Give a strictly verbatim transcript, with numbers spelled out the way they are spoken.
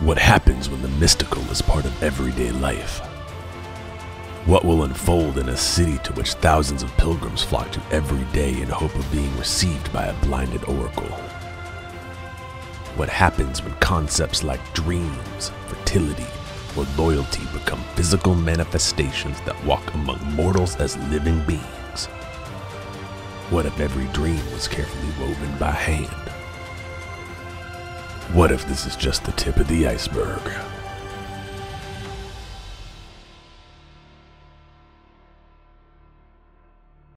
What happens when the mystical is part of everyday life? What will unfold in a city to which thousands of pilgrims flock to every day in hope of being received by a blinded oracle? What happens when concepts like dreams, fertility, or loyalty become physical manifestations that walk among mortals as living beings? What if every dream was carefully woven by hand? What if this is just the tip of the iceberg?